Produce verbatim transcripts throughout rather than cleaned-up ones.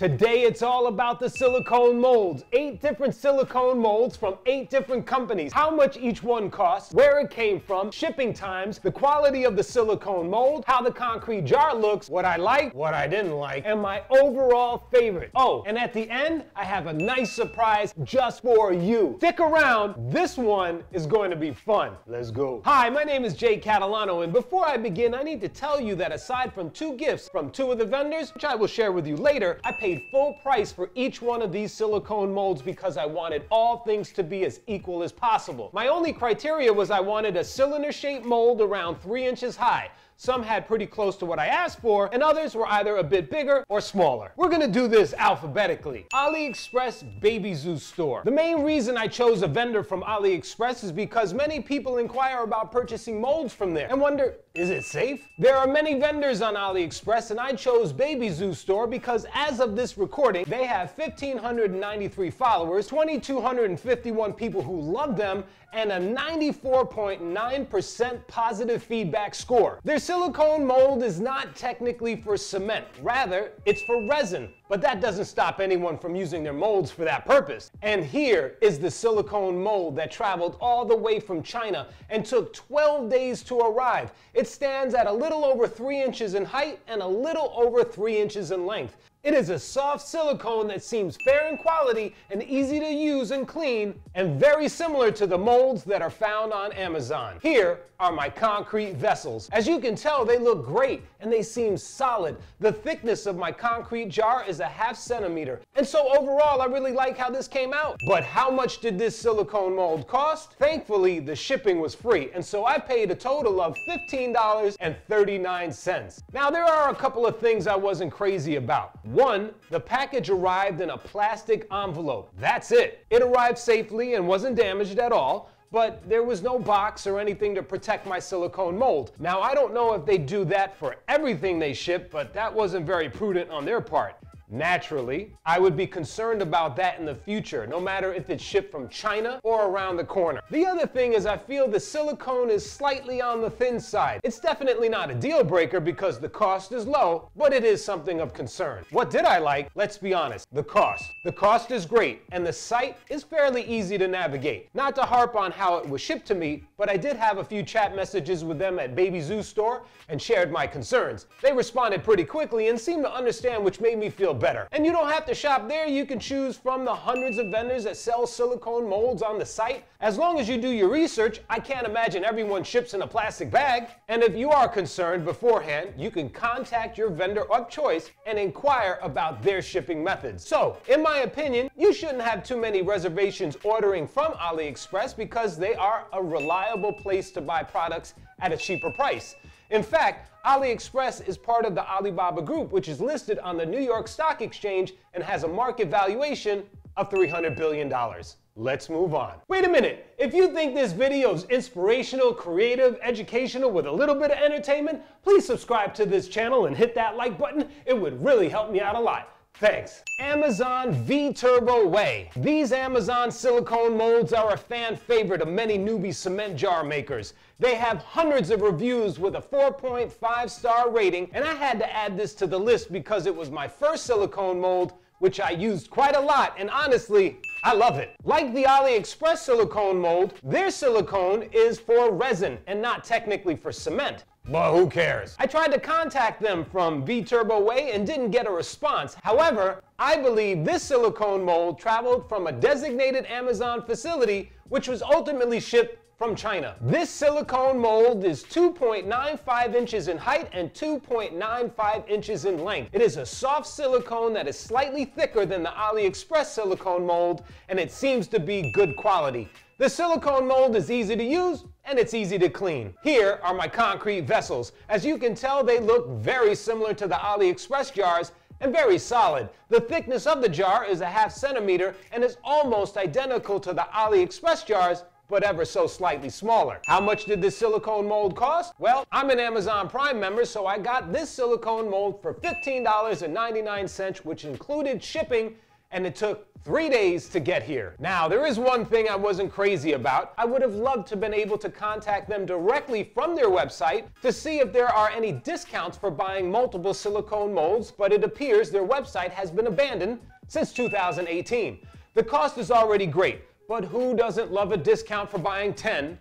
Today it's all about the silicone molds. Eight different silicone molds from eight different companies. How much each one costs, where it came from, shipping times, the quality of the silicone mold, how the concrete jar looks, what I like, what I didn't like, and my overall favorite. Oh, and at the end, I have a nice surprise just for you. Stick around, this one is going to be fun. Let's go. Hi, my name is Jay Catalano, and before I begin, I need to tell you that aside from two gifts from two of the vendors, which I will share with you later, I paid full price for each one of these silicone molds because I wanted all things to be as equal as possible. My only criteria was I wanted a cylinder-shaped mold around three inches high. Some had pretty close to what I asked for, and others were either a bit bigger or smaller. We're gonna do this alphabetically. AliExpress Baby Zoo Store. The main reason I chose a vendor from AliExpress is because many people inquire about purchasing molds from there and wonder, is it safe? There are many vendors on AliExpress, and I chose Baby Zoo Store because as of this recording, they have one thousand five hundred ninety-three followers, two thousand two hundred fifty-one people who love them, and a ninety-four point nine percent positive feedback score. There's silicone mold is not technically for cement. Rather, it's for resin. But that doesn't stop anyone from using their molds for that purpose. And here is the silicone mold that traveled all the way from China and took twelve days to arrive. It stands at a little over three inches in height and a little over three inches in length. It is a soft silicone that seems fair in quality and easy to use and clean, and very similar to the molds that are found on Amazon. Here are my concrete vessels. As you can tell, they look great and they seem solid. The thickness of my concrete jar is a half centimeter. And so overall, I really like how this came out. But how much did this silicone mold cost? Thankfully, the shipping was free. And so I paid a total of fifteen dollars and thirty-nine cents. Now, there are a couple of things I wasn't crazy about. One, the package arrived in a plastic envelope. That's it. It arrived safely and wasn't damaged at all, but there was no box or anything to protect my silicone mold. Now, I don't know if they do that for everything they ship, but that wasn't very prudent on their part. Naturally, I would be concerned about that in the future, no matter if it's shipped from China or around the corner. The other thing is I feel the silicone is slightly on the thin side. It's definitely not a deal breaker because the cost is low, but it is something of concern. What did I like? Let's be honest, the cost. The cost is great, and the site is fairly easy to navigate. Not to harp on how it was shipped to me, but I did have a few chat messages with them at Baby Zoo Store and shared my concerns. They responded pretty quickly and seemed to understand, which made me feel better. And you don't have to shop there. You can choose from the hundreds of vendors that sell silicone molds on the site. As long as you do your research, I can't imagine everyone ships in a plastic bag. And if you are concerned beforehand, you can contact your vendor of choice and inquire about their shipping methods. So, in my opinion, you shouldn't have too many reservations ordering from AliExpress because they are a reliable place to buy products at a cheaper price. In fact, AliExpress is part of the Alibaba Group, which is listed on the New York Stock Exchange and has a market valuation of three hundred billion dollars. Let's move on. Wait a minute. If you think this video is inspirational, creative, educational, with a little bit of entertainment, please subscribe to this channel and hit that like button. It would really help me out a lot. Thanks. Amazon V Turbo Way. These Amazon silicone molds are a fan favorite of many newbie cement jar makers. They have hundreds of reviews with a four point five star rating, and I had to add this to the list because it was my first silicone mold, which I used quite a lot, and honestly, I love it. Like the AliExpress silicone mold, their silicone is for resin and not technically for cement. But who cares? I tried to contact them from V Turbo Way and didn't get a response. However, I believe this silicone mold traveled from a designated Amazon facility, which was ultimately shipped from China. This silicone mold is two point nine five inches in height and two point nine five inches in length. It is a soft silicone that is slightly thicker than the AliExpress silicone mold, and it seems to be good quality. The silicone mold is easy to use and it's easy to clean. Here are my concrete vessels. As you can tell, they look very similar to the AliExpress jars and very solid. The thickness of the jar is a half centimeter and is almost identical to the AliExpress jars, but ever so slightly smaller. How much did this silicone mold cost? Well, I'm an Amazon Prime member, so I got this silicone mold for fifteen dollars and ninety-nine cents, which included shipping and it took three days to get here. Now, there is one thing I wasn't crazy about. I would have loved to have been able to contact them directly from their website to see if there are any discounts for buying multiple silicone molds, but it appears their website has been abandoned since two thousand eighteen. The cost is already great, but who doesn't love a discount for buying ten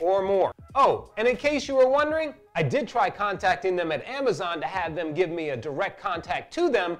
or more? Oh, and in case you were wondering, I did try contacting them at Amazon to have them give me a direct contact to them,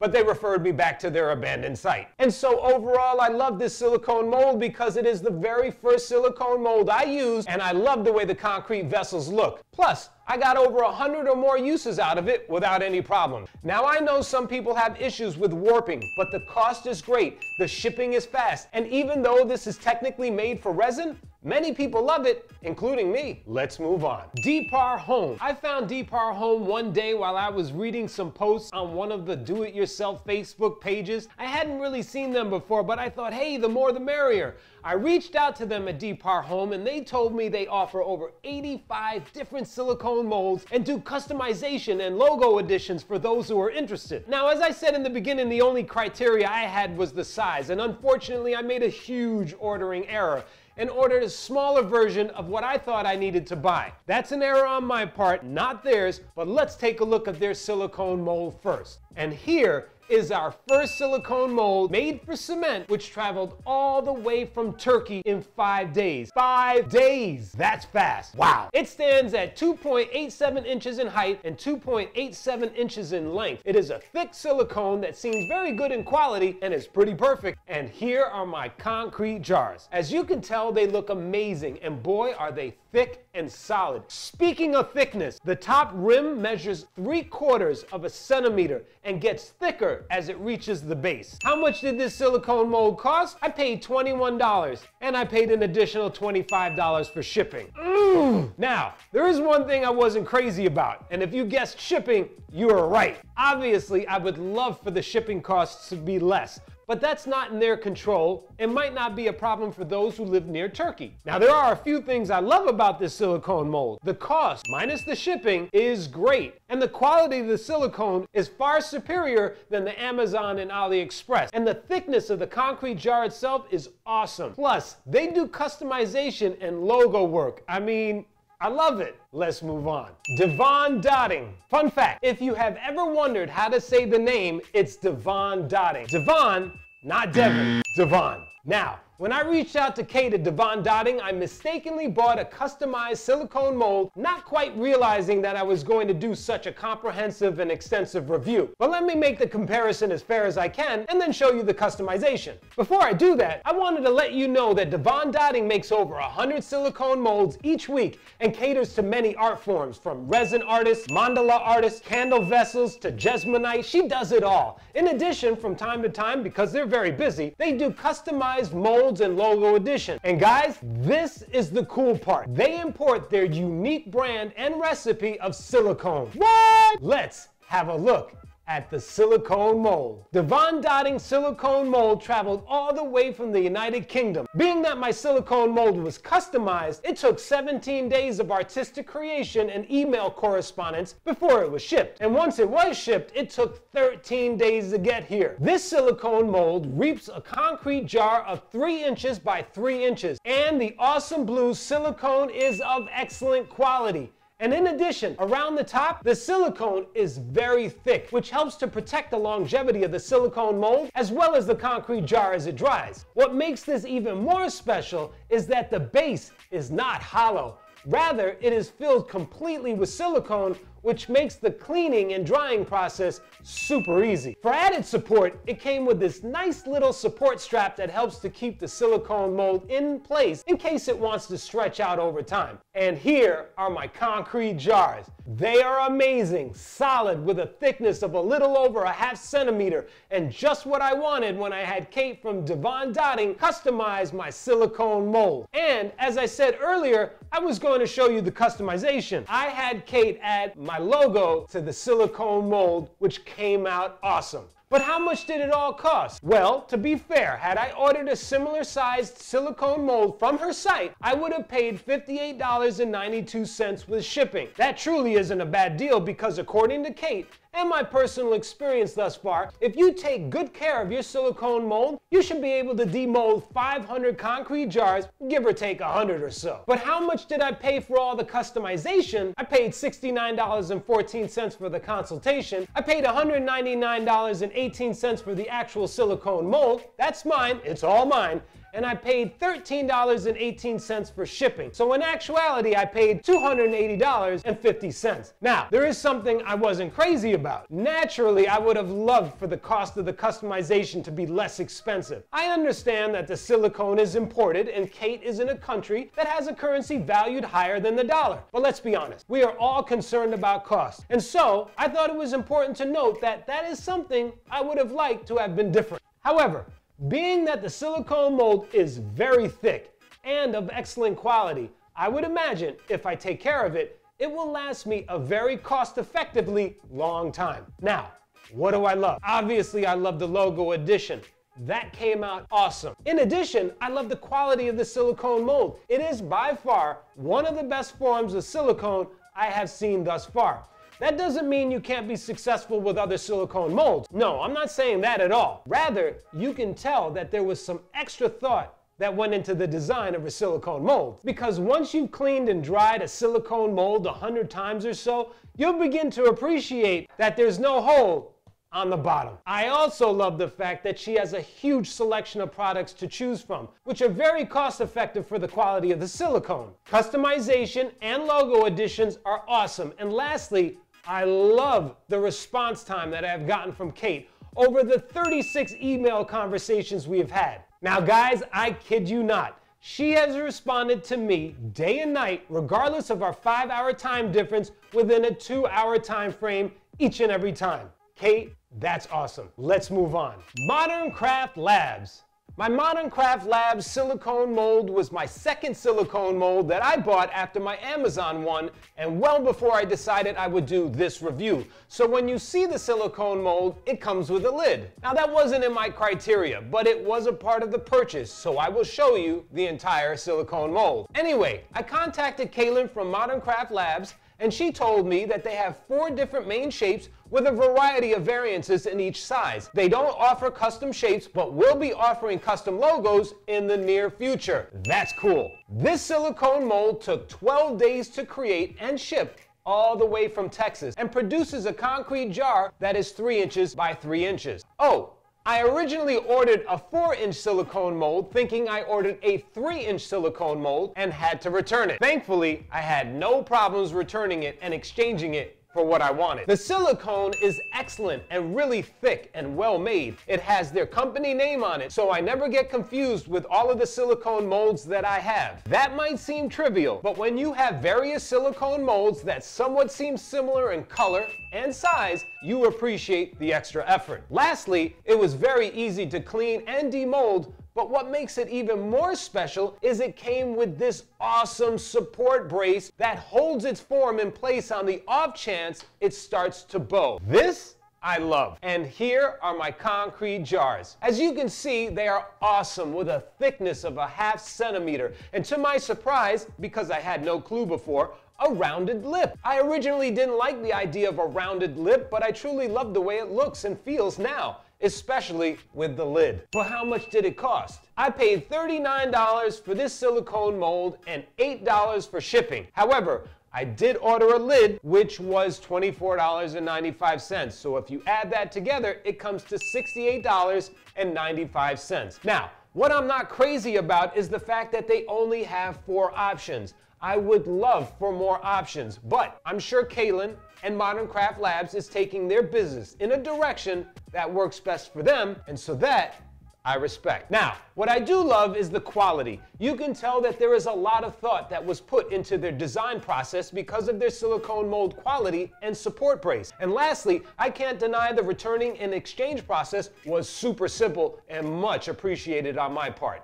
but they referred me back to their abandoned site. And so overall, I love this silicone mold because it is the very first silicone mold I used, and I love the way the concrete vessels look. Plus, I got over one hundred or more uses out of it without any problem. Now, I know some people have issues with warping, but the cost is great, the shipping is fast, and even though this is technically made for resin, many people love it, including me. Let's move on. Deepar Home. I found Deepar Home one day while I was reading some posts on one of the do-it-yourself Facebook pages. I hadn't really seen them before, but I thought, hey, the more the merrier. I reached out to them at Deepar Home, and they told me they offer over eighty-five different silicone molds and do customization and logo additions for those who are interested. Now, as I said in the beginning, the only criteria I had was the size, and unfortunately, I made a huge ordering error and ordered a smaller version of what I thought I needed to buy. That's an error on my part, not theirs, but let's take a look at their silicone mold first. And here is our first silicone mold made for cement, which traveled all the way from Turkey in five days. Five days, that's fast, wow. It stands at two point eight seven inches in height and two point eight seven inches in length. It is a thick silicone that seems very good in quality and is pretty perfect. And here are my concrete jars. As you can tell, they look amazing, and boy, are they thick and solid. Speaking of thickness, the top rim measures three quarters of a centimeter and gets thicker as it reaches the base. How much did this silicone mold cost? I paid twenty-one dollars, and I paid an additional twenty-five dollars for shipping. Mm. Now, there is one thing I wasn't crazy about, and if you guessed shipping, you were right. Obviously, I would love for the shipping costs to be less, but that's not in their control and might not be a problem for those who live near Turkey. Now, there are a few things I love about this silicone mold. The cost, minus the shipping, is great, and the quality of the silicone is far superior than the Amazon and AliExpress, and the thickness of the concrete jar itself is awesome. Plus, they do customization and logo work. I mean, I love it. Let's move on. Devon Dotting. Fun fact, if you have ever wondered how to say the name, it's Devon Dotting. Devon, not Devon. Devon. Now, when I reached out to Kate at Devon Dotting, I mistakenly bought a customized silicone mold, not quite realizing that I was going to do such a comprehensive and extensive review. But let me make the comparison as fair as I can and then show you the customization. Before I do that, I wanted to let you know that Devon Dotting makes over one hundred silicone molds each week and caters to many art forms, from resin artists, mandala artists, candle vessels, to jesmonite. She does it all. In addition, from time to time, because they're very busy, they do customized molds and logo edition. And guys, this is the cool part. They import their unique brand and recipe of silicone. What? Let's have a look at the silicone mold. Devon Dotting silicone mold traveled all the way from the United Kingdom. Being that my silicone mold was customized, it took seventeen days of artistic creation and email correspondence before it was shipped. And once it was shipped, it took thirteen days to get here. This silicone mold reaps a concrete jar of three inches by three inches. And the awesome blue silicone is of excellent quality. And in addition, around the top, the silicone is very thick, which helps to protect the longevity of the silicone mold as well as the concrete jar as it dries. What makes this even more special is that the base is not hollow. Rather, it is filled completely with silicone, which makes the cleaning and drying process super easy. For added support, it came with this nice little support strap that helps to keep the silicone mold in place in case it wants to stretch out over time. And here are my concrete jars. They are amazing, solid, with a thickness of a little over a half centimeter, and just what I wanted when I had Kate from Devon Dotting customize my silicone mold. And as I said earlier, I was going to show you the customization. I had Kate add my logo to the silicone mold, which came out awesome. But how much did it all cost? Well, to be fair, had I ordered a similar sized silicone mold from her site, I would have paid fifty-eight dollars and ninety-two cents with shipping. That truly isn't a bad deal because, according to Kate, and my personal experience thus far, if you take good care of your silicone mold, you should be able to demold five hundred concrete jars, give or take one hundred or so. But how much did I pay for all the customization? I paid sixty-nine dollars and fourteen cents for the consultation. I paid one hundred ninety-nine dollars and eighteen cents for the actual silicone mold. That's mine, it's all mine. And I paid thirteen dollars and eighteen cents for shipping. So in actuality, I paid two hundred eighty dollars and fifty cents. Now, there is something I wasn't crazy about. Naturally, I would have loved for the cost of the customization to be less expensive. I understand that the silicone is imported and Kate is in a country that has a currency valued higher than the dollar. But let's be honest, we are all concerned about cost. And so, I thought it was important to note that that is something I would have liked to have been different. However, being that the silicone mold is very thick and of excellent quality, I would imagine if I take care of it, it will last me a very cost-effectively long time. Now, what do I love? Obviously, I love the logo edition. That came out awesome. In addition, I love the quality of the silicone mold. It is by far one of the best forms of silicone I have seen thus far. That doesn't mean you can't be successful with other silicone molds. No, I'm not saying that at all. Rather, you can tell that there was some extra thought that went into the design of a silicone mold. Because once you've cleaned and dried a silicone mold a hundred times or so, you'll begin to appreciate that there's no hole on the bottom. I also love the fact that she has a huge selection of products to choose from, which are very cost effective for the quality of the silicone. Customization and logo additions are awesome. And lastly, I love the response time that I have gotten from Kate over the thirty-six email conversations we have had. Now guys, I kid you not. She has responded to me day and night, regardless of our five hour time difference, within a two hour time frame each and every time. Kate, that's awesome. Let's move on. Modern Craft Labs. My Modern Craft Labs silicone mold was my second silicone mold that I bought after my Amazon one, and well before I decided I would do this review. So when you see the silicone mold, it comes with a lid. Now that wasn't in my criteria, but it was a part of the purchase, so I will show you the entire silicone mold. Anyway, I contacted Kaylin from Modern Craft Labs, and she told me that they have four different main shapes with a variety of variances in each size. They don't offer custom shapes, but will be offering custom logos in the near future. That's cool. This silicone mold took twelve days to create and ship all the way from Texas and produces a concrete jar that is three inches by three inches. Oh, I originally ordered a four inch silicone mold, thinking I ordered a three inch silicone mold and had to return it. Thankfully, I had no problems returning it and exchanging it for what I wanted. The silicone is excellent and really thick and well made. It has their company name on it, so I never get confused with all of the silicone molds that I have. That might seem trivial, but when you have various silicone molds that somewhat seem similar in color and size, you appreciate the extra effort. Lastly, it was very easy to clean and demold, but what makes it even more special is it came with this awesome support brace that holds its form in place on the off chance it starts to bow. This I love. And here are my concrete jars. As you can see, they are awesome with a thickness of a half centimeter. And to my surprise, because I had no clue before, a rounded lip. I originally didn't like the idea of a rounded lip, but I truly love the way it looks and feels now, especially with the lid. But how much did it cost? I paid thirty-nine dollars for this silicone mold and eight dollars for shipping. However, I did order a lid, which was twenty-four dollars and ninety-five cents. So if you add that together, it comes to sixty-eight dollars and ninety-five cents. Now, what I'm not crazy about is the fact that they only have four options. I would love for more options, but I'm sure Kaylin and Modern Craft Labs is taking their business in a direction that works best for them, and so that I respect. Now, what I do love is the quality. You can tell that there is a lot of thought that was put into their design process because of their silicone mold quality and support brace. And lastly, I can't deny the returning and exchange process was super simple and much appreciated on my part.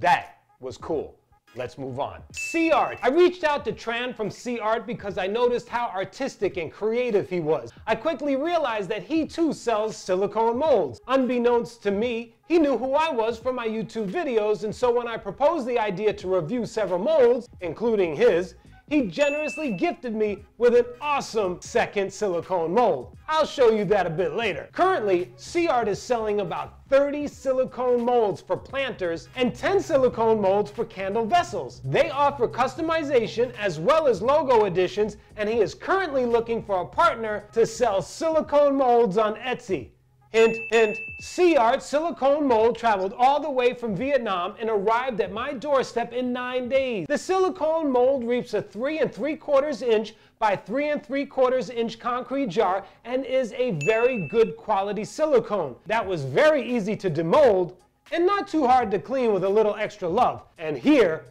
That was cool. Let's move on. SeaArt. I reached out to Tran from SeaArt because I noticed how artistic and creative he was. I quickly realized that he too sells silicone molds. Unbeknownst to me, he knew who I was from my YouTube videos, and so when I proposed the idea to review several molds, including his, he generously gifted me with an awesome second silicone mold. I'll show you that a bit later. Currently, SeaArt is selling about thirty silicone molds for planters and ten silicone molds for candle vessels. They offer customization as well as logo additions, and he is currently looking for a partner to sell silicone molds on Etsy. Hint, hint. SeaArt silicone mold traveled all the way from Vietnam and arrived at my doorstep in nine days. The silicone mold reaps a three and three quarters inch by three and three quarters inch concrete jar and is a very good quality silicone. That was very easy to demold and not too hard to clean with a little extra love. And here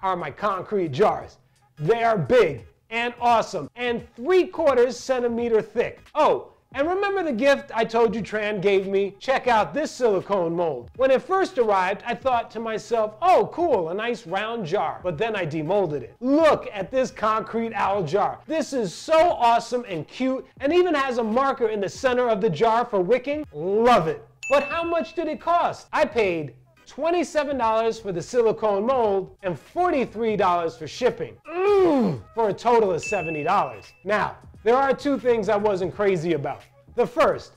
are my concrete jars. They are big and awesome and three quarters centimeter thick. Oh. And remember the gift I told you Tran gave me? Check out this silicone mold. When it first arrived, I thought to myself, oh cool, a nice round jar. But then I demolded it. Look at this concrete owl jar. This is so awesome and cute, and even has a marker in the center of the jar for wicking. Love it. But how much did it cost? I paid twenty-seven dollars for the silicone mold and forty-three dollars for shipping, mm, for a total of seventy dollars. Now, there are two things I wasn't crazy about. The first,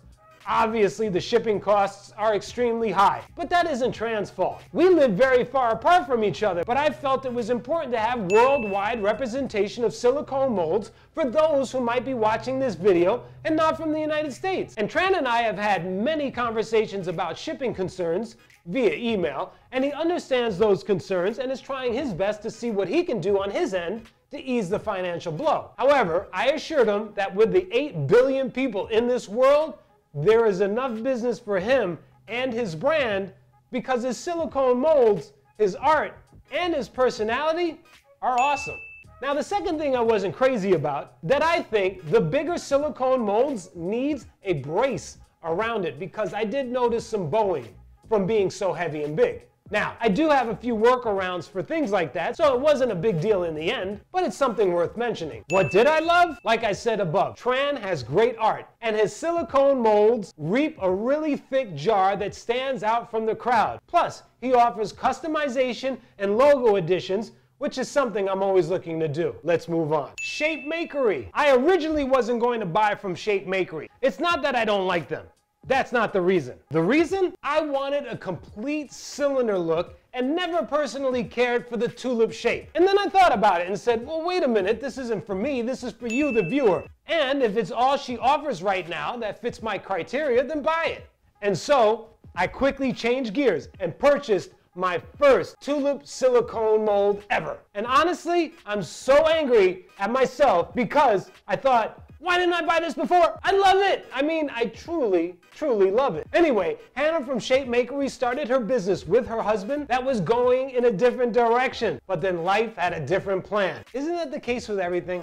obviously the shipping costs are extremely high, but that isn't Tran's fault. We live very far apart from each other, but I felt it was important to have worldwide representation of silicone molds for those who might be watching this video and not from the United States. And Tran and I have had many conversations about shipping concerns via email, and he understands those concerns and is trying his best to see what he can do on his end to ease the financial blow. However, I assured him that with the eight billion people in this world, there is enough business for him and his brand because his silicone molds, his art, and his personality are awesome. Now, the second thing I wasn't crazy about, that I think the bigger silicone molds needs a brace around it because I did notice some bowing from being so heavy and big. Now, I do have a few workarounds for things like that, so it wasn't a big deal in the end, but it's something worth mentioning. What did I love? Like I said above, Tran has great art, and his silicone molds reap a really thick jar that stands out from the crowd. Plus, he offers customization and logo additions, which is something I'm always looking to do. Let's move on. ShapeMakery. I originally wasn't going to buy from ShapeMakery. It's not that I don't like them. That's not the reason. The reason? I wanted a complete cylinder look and never personally cared for the tulip shape. And then I thought about it and said, well, wait a minute, this isn't for me, this is for you, the viewer. And if it's all she offers right now that fits my criteria, then buy it. And so I quickly changed gears and purchased my first tulip silicone mold ever. And honestly, I'm so angry at myself because I thought, why didn't I buy this before? I love it. I mean, I truly, truly love it. Anyway, Hannah from ShapeMakery started her business with her husband that was going in a different direction, but then life had a different plan. Isn't that the case with everything?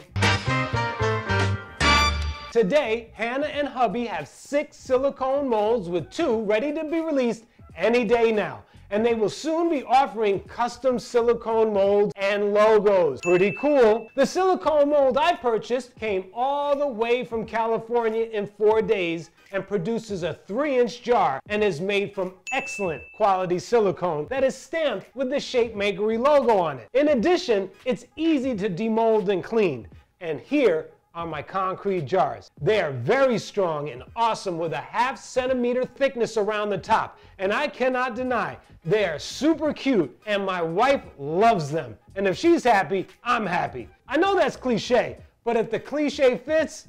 Today, Hannah and hubby have six silicone molds with two ready to be released any day now. And they will soon be offering custom silicone molds and logos. Pretty cool. The silicone mold I purchased came all the way from California in four days and produces a three inch jar and is made from excellent quality silicone that is stamped with the ShapeMakery logo on it. In addition, it's easy to demold and clean. And here are my concrete jars. They are very strong and awesome with a half centimeter thickness around the top. And I cannot deny, they are super cute and my wife loves them. And if she's happy, I'm happy. I know that's cliche, but if the cliche fits,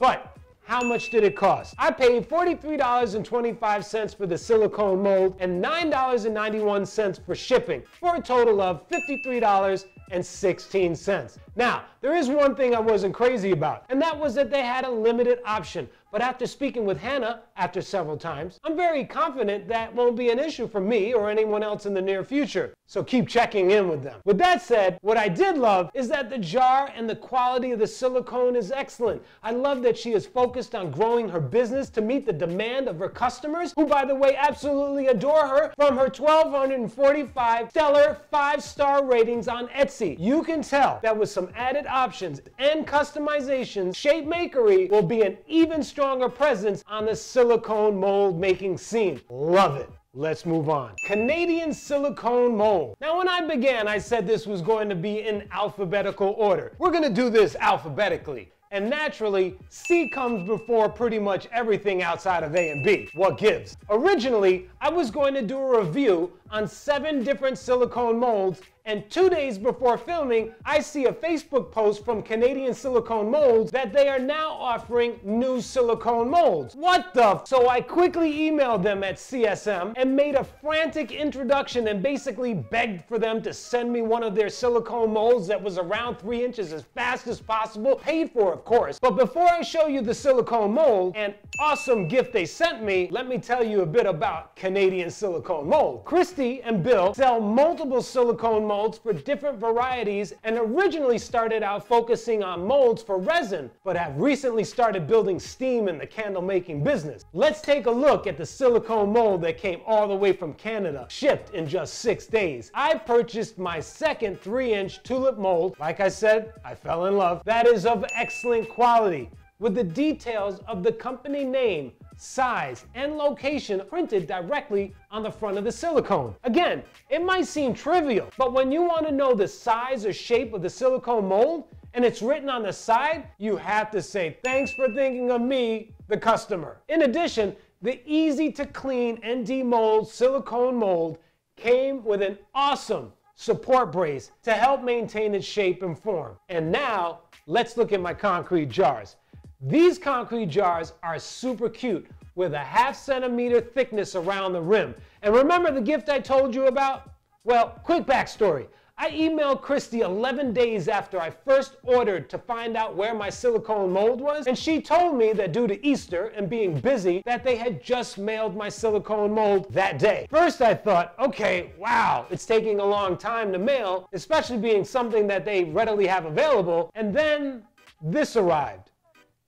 but how much did it cost? I paid forty-three dollars and twenty-five cents for the silicone mold and nine dollars and ninety-one cents for shipping for a total of fifty-three dollars and sixteen cents. Now, there is one thing I wasn't crazy about, and that was that they had a limited option. But after speaking with Hannah after several times, I'm very confident that won't be an issue for me or anyone else in the near future. So keep checking in with them. With that said, what I did love is that the jar and the quality of the silicone is excellent. I love that she is focused on growing her business to meet the demand of her customers, who, by the way, absolutely adore her from her one thousand two hundred forty-five stellar five-star ratings on Etsy. You can tell that with some added options and customizations, ShapeMakery will be an even stronger stronger presence on the silicone mold making scene. Love it. Let's move on. Canadian silicone mold. Now when I began, I said this was going to be in alphabetical order. We're gonna do this alphabetically. And naturally, C comes before pretty much everything outside of A and B. What gives? Originally, I was going to do a review on seven different silicone molds, and two days before filming, I see a Facebook post from Canadian Silicone Molds that they are now offering new silicone molds. What the f? So I quickly emailed them at C S M and made a frantic introduction and basically begged for them to send me one of their silicone molds that was around three inches as fast as possible, paid for it. Of course. But before I show you the silicone mold, an awesome gift they sent me, let me tell you a bit about Canadian silicone mold. Christy and Bill sell multiple silicone molds for different varieties and originally started out focusing on molds for resin, but have recently started building steam in the candle making business. Let's take a look at the silicone mold that came all the way from Canada, shipped in just six days. I purchased my second three inch tulip mold. Like I said, I fell in love. That is of excellent quality, with the details of the company name, size, and location printed directly on the front of the silicone. Again, it might seem trivial, but when you want to know the size or shape of the silicone mold, and it's written on the side, you have to say, thanks for thinking of me, the customer. In addition, the easy-to-clean and demold silicone mold came with an awesome support brace to help maintain its shape and form. And now, let's look at my concrete jars. These concrete jars are super cute with a half centimeter thickness around the rim. And remember the gift I told you about? Well, quick backstory. I emailed Christy eleven days after I first ordered to find out where my silicone mold was, and she told me that due to Easter and being busy, that they had just mailed my silicone mold that day. First I thought, okay, wow, it's taking a long time to mail, especially being something that they readily have available, and then this arrived.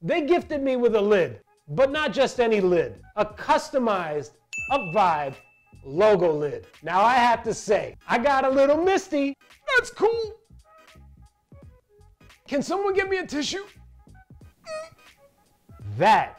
They gifted me with a lid, but not just any lid, a customized Up Vibe logo lid. Now I have to say, I got a little misty. That's cool. Can someone get me a tissue? That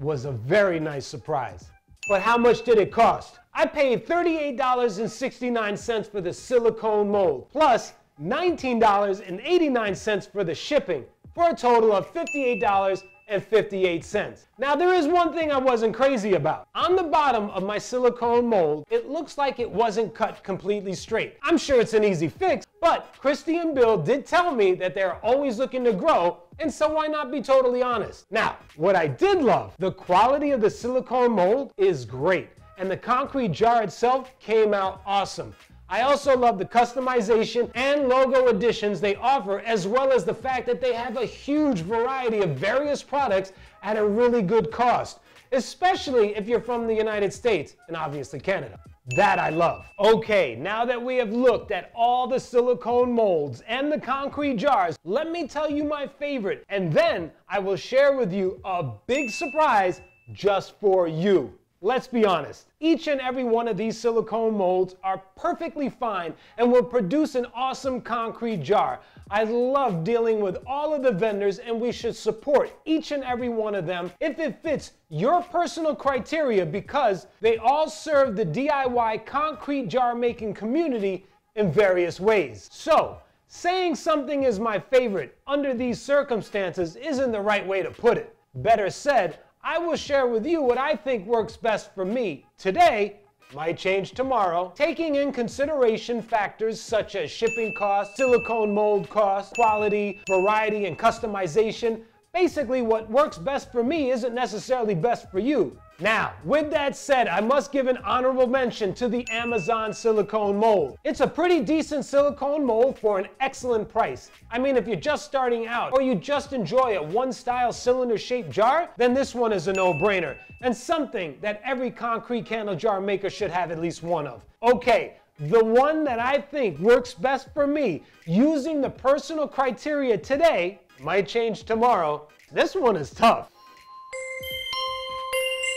was a very nice surprise. But how much did it cost? I paid thirty-eight dollars and sixty-nine cents for the silicone mold, plus nineteen dollars and eighty-nine cents for the shipping, for a total of fifty-eight dollars and fifty-eight cents. Now there is one thing I wasn't crazy about. On the bottom of my silicone mold, it looks like it wasn't cut completely straight. I'm sure it's an easy fix, but Christy and Bill did tell me that they're always looking to grow, and so why not be totally honest? Now, what I did love, the quality of the silicone mold is great, and the concrete jar itself came out awesome. I also love the customization and logo additions they offer, as well as the fact that they have a huge variety of various products at a really good cost, especially if you're from the United States and obviously Canada. That I love. Okay, now that we have looked at all the silicone molds and the concrete jars, let me tell you my favorite, and then I will share with you a big surprise just for you. Let's be honest, each and every one of these silicone molds are perfectly fine and will produce an awesome concrete jar. I love dealing with all of the vendors, and we should support each and every one of them if it fits your personal criteria, because they all serve the D I Y concrete jar making community in various ways. So, saying something is my favorite under these circumstances isn't the right way to put it. Better said, I will share with you what I think works best for me today, might change tomorrow, taking in consideration factors such as shipping costs, silicone mold costs, quality, variety, and customization. Basically, what works best for me isn't necessarily best for you. Now, with that said, I must give an honorable mention to the Amazon silicone mold. It's a pretty decent silicone mold for an excellent price. I mean, if you're just starting out or you just enjoy a one-style cylinder-shaped jar, then this one is a no-brainer and something that every concrete candle jar maker should have at least one of. Okay, the one that I think works best for me using the personal criteria today, might change tomorrow, this one is tough.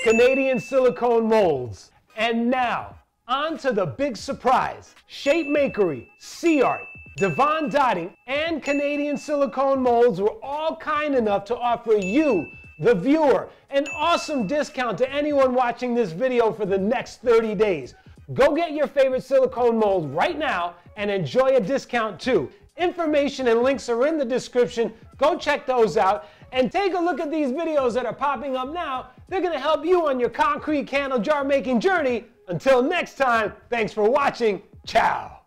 Canadian silicone molds. And now, on to the big surprise. ShapeMakery, SeaArt, Devon Dotting, and Canadian silicone molds were all kind enough to offer you the viewer, an awesome discount to anyone watching this video for the next thirty days. Go get your favorite silicone mold right now and enjoy a discount too. Information and links are in the description. Go check those out and take a look at these videos that are popping up now. They're going to help you on your concrete candle jar making journey. Until next time, thanks for watching. Ciao.